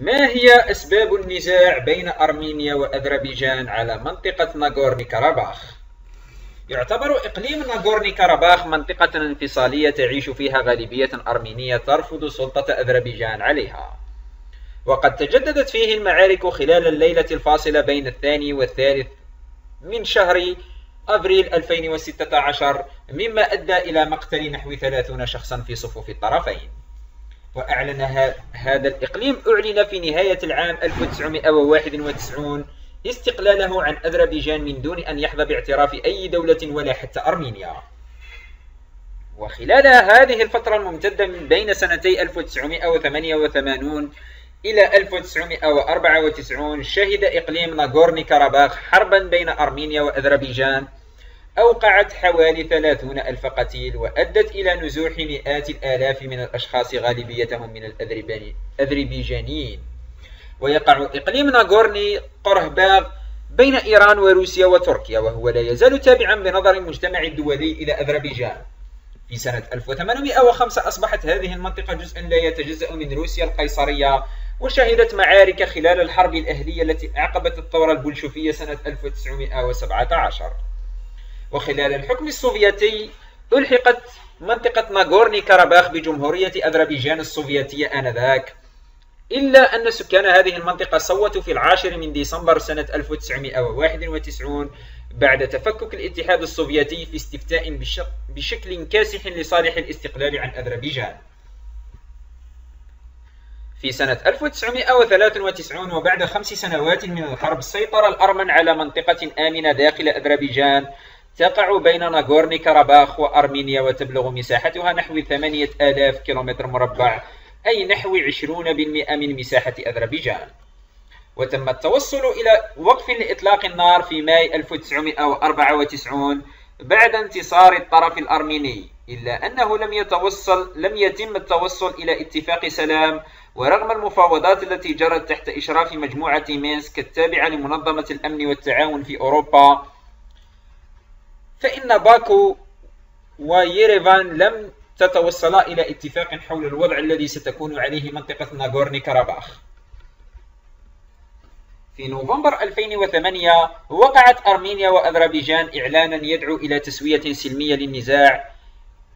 ما هي أسباب النزاع بين أرمينيا وأذربيجان على منطقة ناغورني كاراباخ؟ يعتبر إقليم ناغورني كاراباخ منطقة انفصالية تعيش فيها غالبية أرمينية ترفض سلطة أذربيجان عليها، وقد تجددت فيه المعارك خلال الليلة الفاصلة بين الثاني والثالث من شهر أبريل 2016، مما أدى إلى مقتل نحو 30 شخصا في صفوف الطرفين. وأعلن هذا الإقليم في نهاية العام 1991 استقلاله عن أذربيجان من دون أن يحظى باعتراف أي دولة ولا حتى أرمينيا. وخلال هذه الفترة الممتدة من بين سنتي 1988 إلى 1994 شهد إقليم ناغورني كاراباخ حربا بين أرمينيا وأذربيجان أوقعت حوالي 30,000 قتيل، وأدت إلى نزوح مئات الآلاف من الأشخاص غالبيتهم من الأذربيجانيين. ويقع إقليم ناغورني قرهباغ بين إيران وروسيا وتركيا، وهو لا يزال تابعا بنظر المجتمع الدولي إلى أذربيجان. في سنة 1805 أصبحت هذه المنطقة جزءا لا يتجزأ من روسيا القيصرية، وشهدت معارك خلال الحرب الأهلية التي أعقبت الثورة البولشفية سنة 1917. وخلال الحكم السوفيتي ألحقت منطقة ناغورني كاراباخ بجمهورية أذربيجان السوفيتية آنذاك، إلا أن سكان هذه المنطقة صوتوا في 10 ديسمبر سنة 1991 بعد تفكك الاتحاد السوفيتي في استفتاء بشكل كاسح لصالح الاستقلال عن أذربيجان. في سنة 1993 وبعد 5 سنوات من الحرب سيطر الأرمن على منطقة آمنة داخل أذربيجان تقع بين ناغورني كاراباخ وأرمينيا، وتبلغ مساحتها نحو 8,000 كيلومتر مربع، أي نحو 20% من مساحة أذربيجان. وتم التوصل إلى وقف لإطلاق النار في ماي 1994 بعد انتصار الطرف الأرميني، إلا أنه لم يتم التوصل إلى اتفاق سلام، ورغم المفاوضات التي جرت تحت إشراف مجموعة مينسك التابعة لمنظمة الأمن والتعاون في أوروبا، فإن باكو ويريفان لم تتوصلا إلى اتفاق حول الوضع الذي ستكون عليه منطقة ناغورني كاراباخ. في نوفمبر 2008 وقعت أرمينيا وأذربيجان إعلانا يدعو إلى تسوية سلمية للنزاع،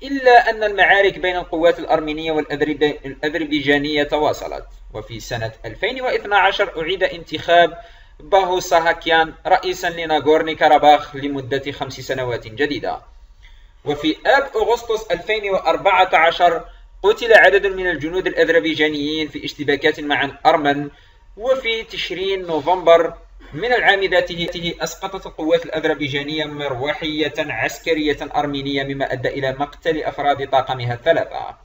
إلا أن المعارك بين القوات الأرمينية والأذربيجانية تواصلت. وفي سنة 2012 أعيد انتخاب باهو صاهاكيان رئيسا لناغورني كاراباخ لمدة 5 سنوات جديدة. وفي آب أغسطس 2014 قتل عدد من الجنود الأذربيجانيين في اشتباكات مع الأرمن، وفي تشرين نوفمبر من العام ذاته أسقطت القوات الأذربيجانية مروحية عسكرية أرمينية، مما أدى إلى مقتل أفراد طاقمها 3.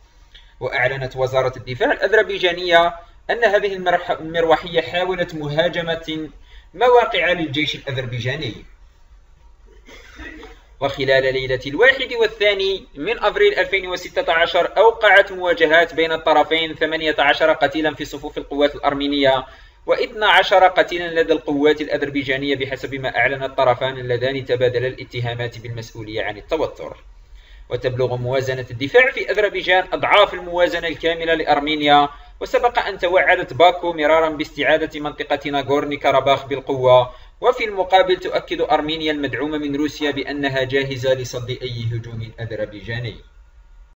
وأعلنت وزارة الدفاع الأذربيجانية أن هذه المروحية حاولت مهاجمة مواقع للجيش الأذربيجاني. وخلال ليلة 1 و 2 من أبريل 2016 أوقعت مواجهات بين الطرفين 18 قتيلا في صفوف القوات الأرمينية و12 قتيلا لدى القوات الأذربيجانية، بحسب ما أعلن الطرفان اللذان تبادلا الاتهامات بالمسؤولية عن التوتر. وتبلغ موازنة الدفاع في أذربيجان أضعاف الموازنة الكاملة لأرمينيا. وسبق أن توعدت باكو مرارا باستعادة منطقة ناغورني كاراباخ بالقوة، وفي المقابل تؤكد أرمينيا المدعومة من روسيا بأنها جاهزة لصد أي هجوم أذربيجاني.